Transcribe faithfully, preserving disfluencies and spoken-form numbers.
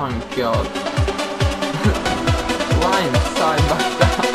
Thank God. Lying side by side.